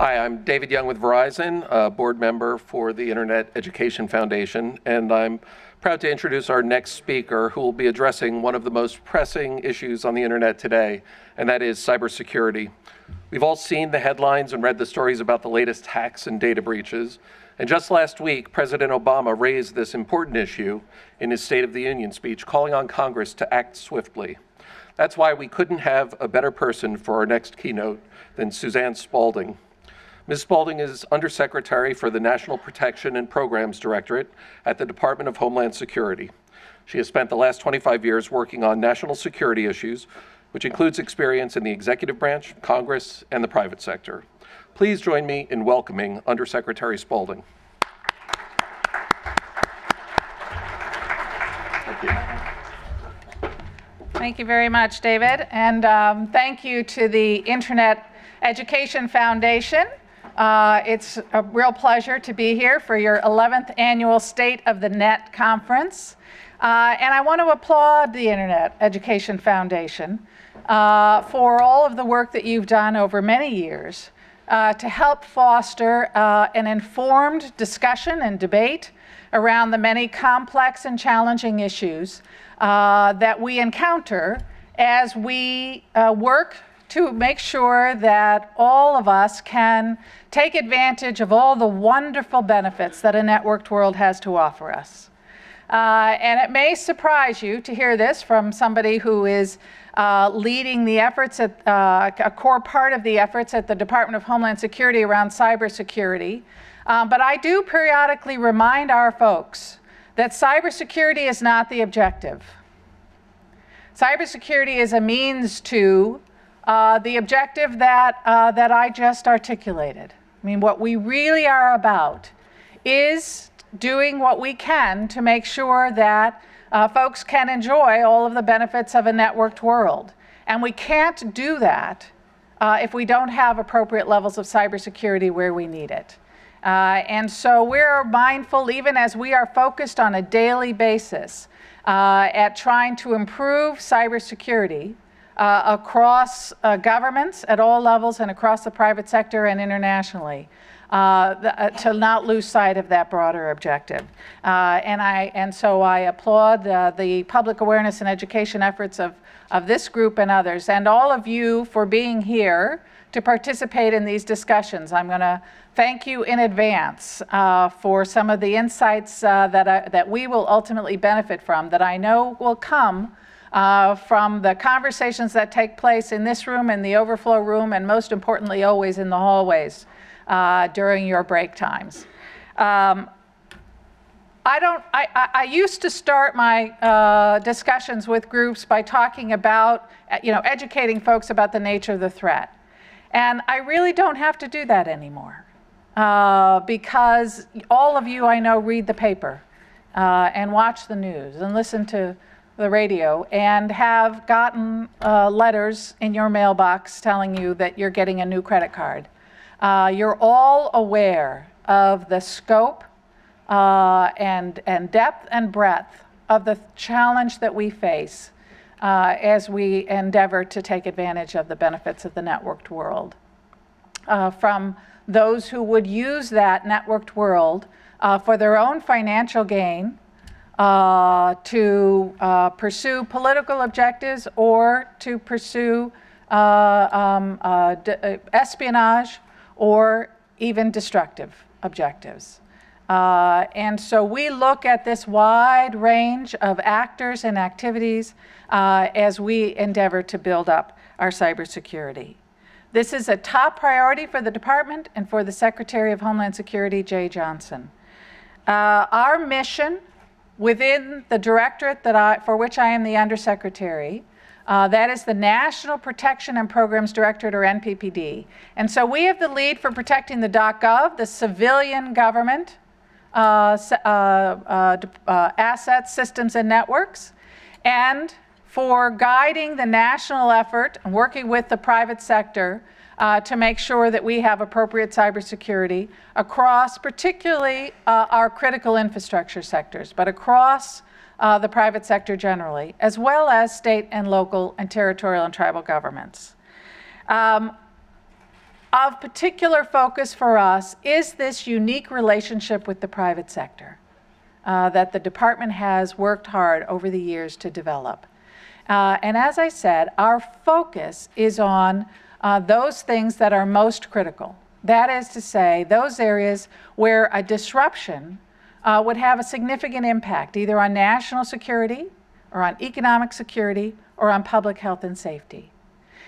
Hi, I'm David Young with Verizon, a board member for the Internet Education Foundation, and I'm proud to introduce our next speaker, who will be addressing one of the most pressing issues on the Internet today, and that is cybersecurity. We've all seen the headlines and read the stories about the latest hacks and data breaches, and just last week, President Obama raised this important issue in his State of the Union speech, calling on Congress to act swiftly. That's why we couldn't have a better person for our next keynote than Suzanne Spaulding. Ms. Spaulding is Undersecretary for the National Protection and Programs Directorate at the Department of Homeland Security. She has spent the last 25 years working on national security issues, which includes experience in the executive branch, Congress, and the private sector. Please join me in welcoming Undersecretary Spaulding. Thank you. Thank you very much, David. And thank you to the Internet Education Foundation. It's a real pleasure to be here for your 11th annual State of the Net conference. And I want to applaud the Internet Education Foundation for all of the work that you've done over many years to help foster an informed discussion and debate around the many complex and challenging issues that we encounter as we work to make sure that all of us can take advantage of all the wonderful benefits that a networked world has to offer us. And it may surprise you to hear this from somebody who is leading the efforts at a core part of the efforts at the Department of Homeland Security around cybersecurity. But I do periodically remind our folks that cybersecurity is not the objective. Cybersecurity is a means to the objective that, I just articulated. I mean, what we really are about is doing what we can to make sure that folks can enjoy all of the benefits of a networked world. And we can't do that if we don't have appropriate levels of cybersecurity where we need it. And so we're mindful, even as we are focused on a daily basis at trying to improve cybersecurity, across governments at all levels and across the private sector and internationally to not lose sight of that broader objective. And so I applaud the public awareness and education efforts of this group and others, and all of you for being here to participate in these discussions. I'm going to thank you in advance for some of the insights that we will ultimately benefit from, that I know will come from the conversations that take place in this room, in the overflow room, and most importantly, always in the hallways during your break times. I used to start my discussions with groups by talking about, educating folks about the nature of the threat. And I really don't have to do that anymore because all of you, I know, read the paper and watch the news and listen to the radio and have gotten letters in your mailbox telling you that you're getting a new credit card. You're all aware of the scope and depth and breadth of the challenge that we face as we endeavor to take advantage of the benefits of the networked world. From those who would use that networked world for their own financial gain, to pursue political objectives, or to pursue espionage or even destructive objectives. And so we look at this wide range of actors and activities as we endeavor to build up our cybersecurity. This is a top priority for the department and for the Secretary of Homeland Security, Jeh Johnson. Our mission within the directorate for which I am the undersecretary, that is the National Protection and Programs Directorate, or NPPD. And so we have the lead for protecting the .gov, the civilian government assets, systems, and networks, and for guiding the national effort and working with the private sector to make sure that we have appropriate cybersecurity across particularly our critical infrastructure sectors, but across the private sector generally, as well as state and local and territorial and tribal governments. Of particular focus for us is this unique relationship with the private sector that the department has worked hard over the years to develop. And as I said, our focus is on those things that are most critical. That is to say, those areas where a disruption would have a significant impact, either on national security, or on economic security, or on public health and safety.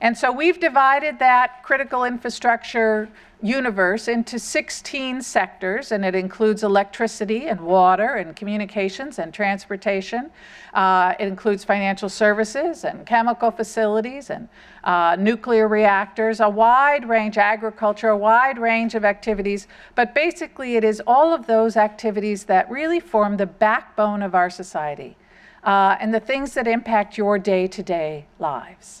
And so we've divided that critical infrastructure universe into 16 sectors, and it includes electricity and water and communications and transportation. It includes financial services and chemical facilities and nuclear reactors, a wide range, agriculture, a wide range of activities. But basically it is all of those activities that really form the backbone of our society and the things that impact your day-to-day lives.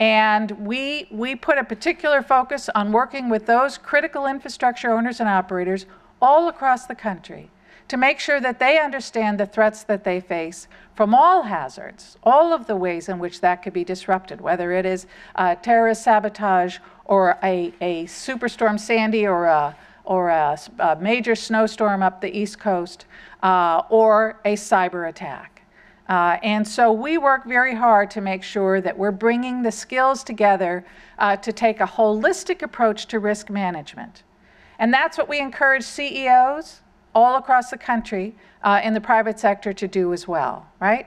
And we put a particular focus on working with those critical infrastructure owners and operators all across the country to make sure that they understand the threats that they face from all hazards, all of the ways in which that could be disrupted, whether it is terrorist sabotage or a Superstorm Sandy or a major snowstorm up the East Coast or a cyber attack. And so we work very hard to make sure that we're bringing the skills together to take a holistic approach to risk management. And that's what we encourage CEOs all across the country in the private sector to do as well, right?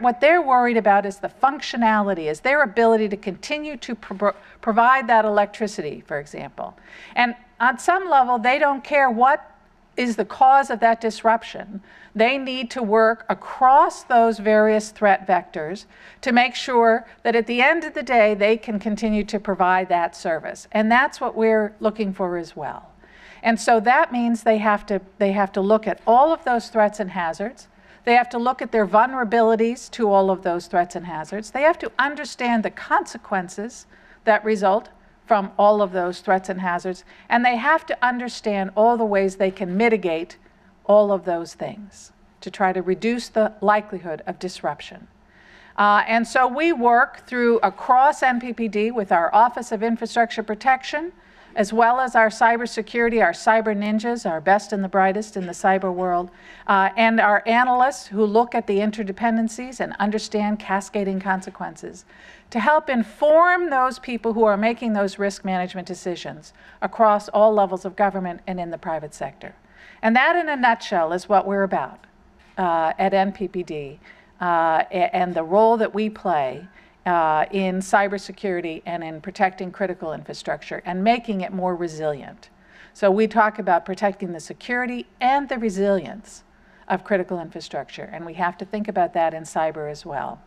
What they're worried about is the functionality, is their ability to continue to provide that electricity, for example. And on some level, they don't care what is the cause of that disruption. They need to work across those various threat vectors to make sure that at the end of the day, they can continue to provide that service. And that's what we're looking for as well. And so that means they have to look at all of those threats and hazards. They have to look at their vulnerabilities to all of those threats and hazards. They have to understand the consequences that result from all of those threats and hazards, and they have to understand all the ways they can mitigate all of those things to try to reduce the likelihood of disruption. And so we work through across NPPD with our Office of Infrastructure Protection, as well as our cybersecurity, our cyber ninjas, our best and the brightest in the cyber world, and our analysts who look at the interdependencies and understand cascading consequences to help inform those people who are making those risk management decisions across all levels of government and in the private sector. And that, in a nutshell, is what we're about at NPPD and the role that we play in cybersecurity and in protecting critical infrastructure and making it more resilient. So we talk about protecting the security and the resilience of critical infrastructure, and we have to think about that in cyber as well.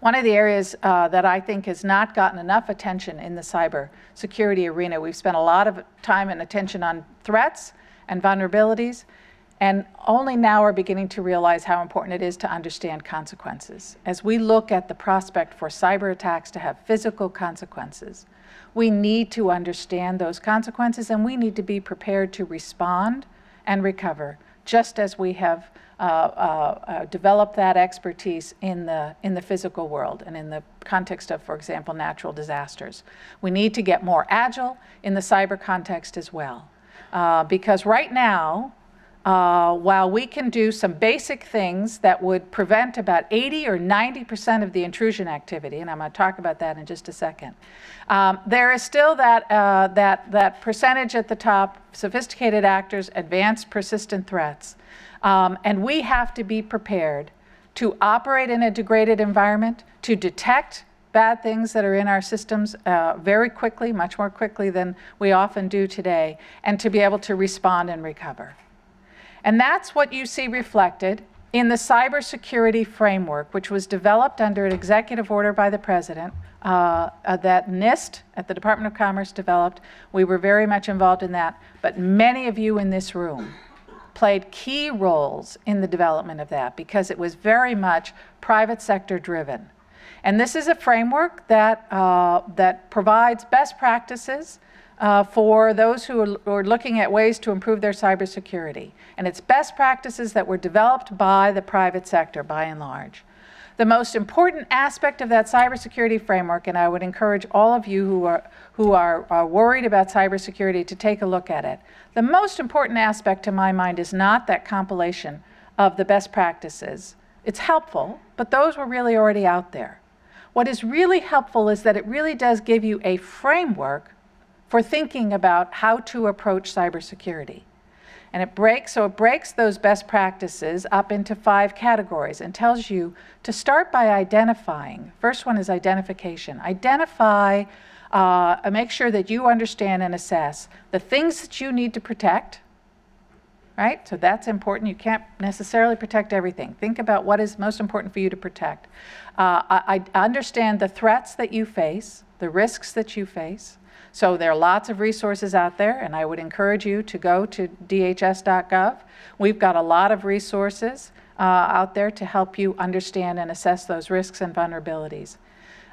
One of the areas that I think has not gotten enough attention in the cybersecurity arena, we've spent a lot of time and attention on threats and vulnerabilities, and only now are beginning to realize how important it is to understand consequences. As we look at the prospect for cyber attacks to have physical consequences, we need to understand those consequences, and we need to be prepared to respond and recover, just as we have developed that expertise in the physical world and in the context of, for example, natural disasters. We need to get more agile in the cyber context as well, because right now, while we can do some basic things that would prevent about 80 or 90% of the intrusion activity, and I'm going to talk about that in just a second, there is still that percentage at the top, sophisticated actors, advanced persistent threats, and we have to be prepared to operate in a degraded environment, to detect bad things that are in our systems very quickly, much more quickly than we often do today, and to be able to respond and recover. And that's what you see reflected in the cybersecurity framework, which was developed under an executive order by the President that NIST at the Department of Commerce developed. We were very much involved in that, but many of you in this room played key roles in the development of that because it was very much private sector driven. And this is a framework that, that provides best practices for those who are looking at ways to improve their cybersecurity. And it's best practices that were developed by the private sector, by and large. The most important aspect of that cybersecurity framework, and I would encourage all of you who are worried about cybersecurity to take a look at it. The most important aspect to my mind is not that compilation of the best practices. It's helpful, but those were really already out there. What is really helpful is that it really does give you a framework for thinking about how to approach cybersecurity. And it breaks those best practices up into 5 categories and tells you to start by identifying. First one is identification. Identify, make sure that you understand and assess the things that you need to protect, right? So that's important. You can't necessarily protect everything. Think about what is most important for you to protect. I understand the threats that you face, the risks that you face. So there are lots of resources out there, and I would encourage you to go to DHS.gov. We've got a lot of resources out there to help you understand and assess those risks and vulnerabilities.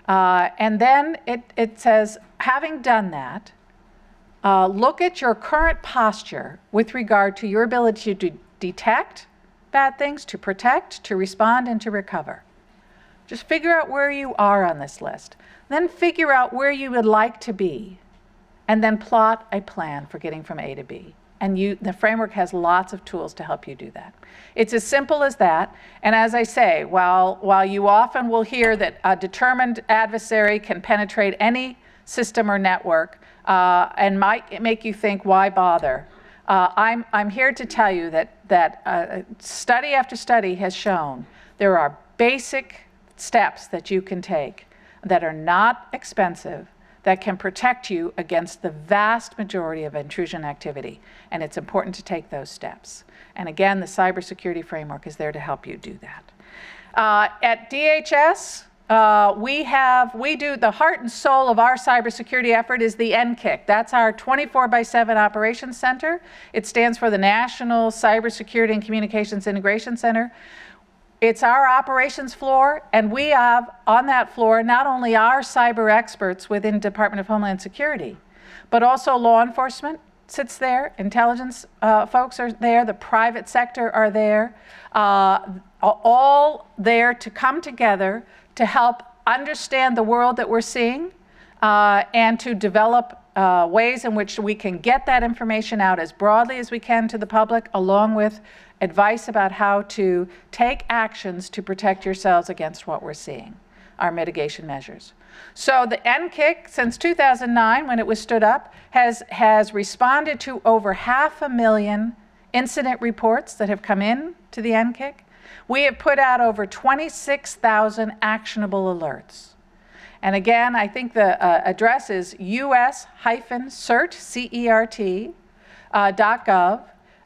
And then it says, having done that, look at your current posture with regard to your ability to detect bad things, to protect, to respond, and to recover. Just figure out where you are on this list. Then figure out where you would like to be, and then plot a plan for getting from A to B. And the framework has lots of tools to help you do that. It's as simple as that. And as I say, while you often will hear that a determined adversary can penetrate any system or network and might make you think, why bother? I'm here to tell you that study after study has shown there are basic steps that you can take that are not expensive, that can protect you against the vast majority of intrusion activity. And it's important to take those steps. And again, the cybersecurity framework is there to help you do that. At DHS, the heart and soul of our cybersecurity effort is the NCIC. That's our 24/7 Operations Center. It stands for the National Cybersecurity and Communications Integration Center. It's our operations floor, and we have on that floor not only our cyber experts within Department of Homeland Security, but also law enforcement sits there, intelligence folks are there, the private sector are there, all there to come together to help understand the world that we're seeing and to develop ways in which we can get that information out as broadly as we can to the public, along with advice about how to take actions to protect yourselves against what we're seeing, our mitigation measures. So the NCIC, since 2009, when it was stood up, has responded to over 500,000 incident reports that have come in to the NCIC. We have put out over 26,000 actionable alerts. And again, I think the address is US-CERT.gov,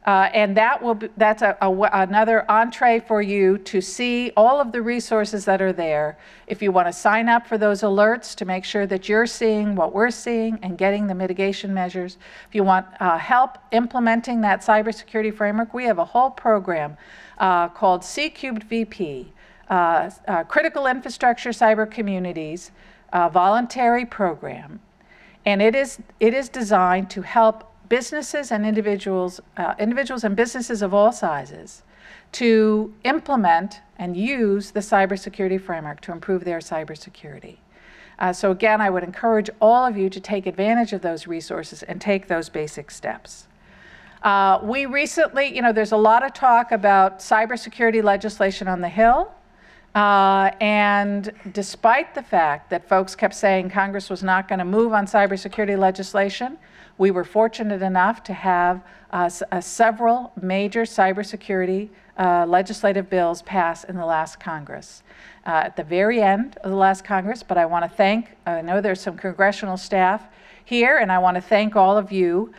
and that will be, that's another entree for you to see all of the resources that are there. If you want to sign up for those alerts to make sure that you're seeing what we're seeing and getting the mitigation measures. If you want help implementing that cybersecurity framework, we have a whole program called C3VP. Critical Infrastructure Cyber Communities Voluntary Program, and it is designed to help businesses and individuals and businesses of all sizes to implement and use the cybersecurity framework to improve their cybersecurity. So again, I would encourage all of you to take advantage of those resources and take those basic steps. We recently, there's a lot of talk about cybersecurity legislation on the Hill. And despite the fact that folks kept saying Congress was not going to move on cybersecurity legislation, we were fortunate enough to have several major cybersecurity legislative bills pass in the last Congress. At the very end of the last Congress, but I want to thank, I know there's some congressional staff here, and I want to thank all of you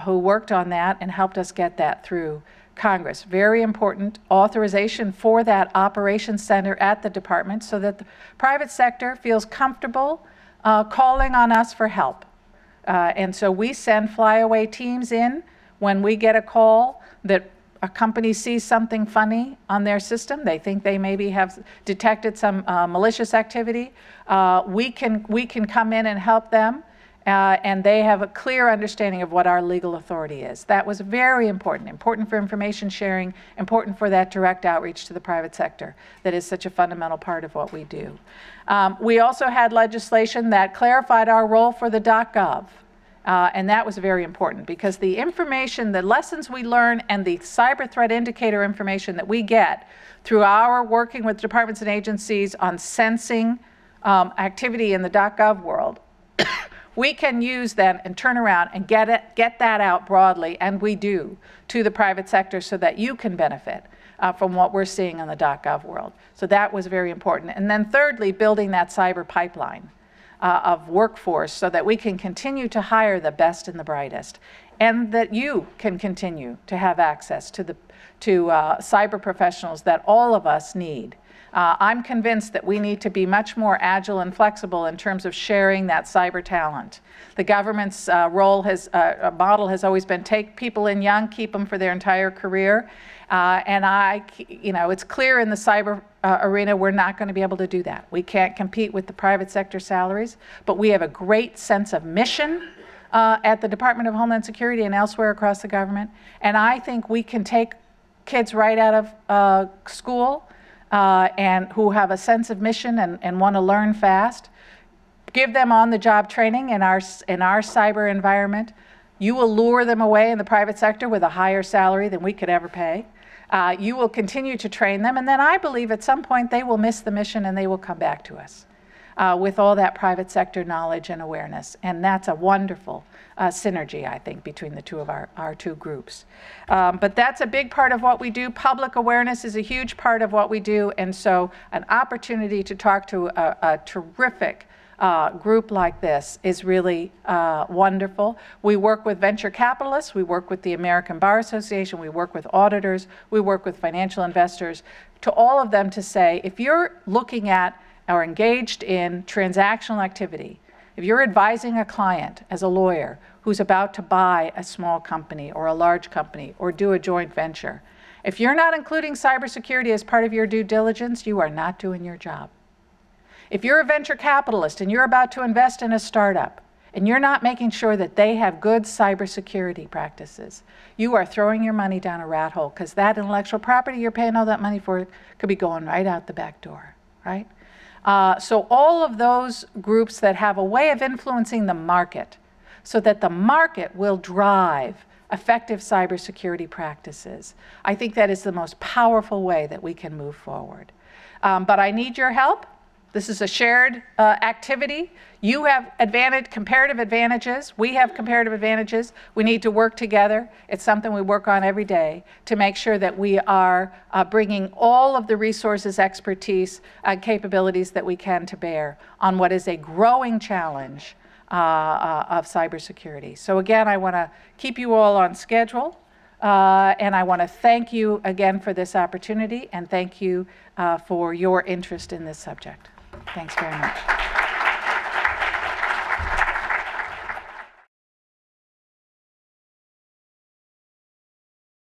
who worked on that and helped us get that through Congress. Very important authorization for that operations center at the department so that the private sector feels comfortable calling on us for help. And so we send flyaway teams in when we get a call that a company sees something funny on their system. They think they maybe have detected some malicious activity. We can come in and help them. and they have a clear understanding of what our legal authority is. That was very important, important for information sharing, important for that direct outreach to the private sector that is such a fundamental part of what we do. We also had legislation that clarified our role for the .gov. And that was very important because the information, the lessons we learn, and the cyber threat indicator information that we get through our working with departments and agencies on sensing activity in the .gov world, we can use them and turn around and get that out broadly, and we do, to the private sector so that you can benefit from what we're seeing on the .gov world. So that was very important. And then thirdly, building that cyber pipeline of workforce so that we can continue to hire the best and the brightest, and that you can continue to have access to cyber professionals that all of us need. I'm convinced that we need to be much more agile and flexible in terms of sharing that cyber talent. The government's model has always been take people in young, keep them for their entire career, and it's clear in the cyber arena we're not going to be able to do that. We can't compete with the private sector salaries, but we have a great sense of mission at the Department of Homeland Security and elsewhere across the government, and I think we can take kids right out of school and who have a sense of mission and want to learn fast, give them on-the-job training in our cyber environment. You will lure them away in the private sector with a higher salary than we could ever pay. You will continue to train them, and then I believe at some point they will miss the mission and they will come back to us with all that private sector knowledge and awareness. And that's a wonderful synergy, I think, between the two of our two groups. But that's a big part of what we do. Public awareness is a huge part of what we do, and so an opportunity to talk to a terrific group like this is really wonderful. We work with venture capitalists, we work with the American Bar Association, we work with auditors, we work with financial investors, to all of them to say, if you're looking at or engaged in transactional activity, if you're advising a client as a lawyer who's about to buy a small company or a large company or do a joint venture, if you're not including cybersecurity as part of your due diligence, you are not doing your job. If you're a venture capitalist and you're about to invest in a startup and you're not making sure that they have good cybersecurity practices, you are throwing your money down a rat hole, because that intellectual property you're paying all that money for could be going right out the back door, right? So all of those groups that have a way of influencing the market so that the market will drive effective cybersecurity practices, I think that is the most powerful way that we can move forward. But I need your help. This is a shared activity. You have comparative advantages. We have comparative advantages. We need to work together. It's something we work on every day to make sure that we are bringing all of the resources, expertise, capabilities that we can to bear on what is a growing challenge of cybersecurity. So again, I want to keep you all on schedule. And I want to thank you again for this opportunity, and thank you for your interest in this subject. Thanks very much.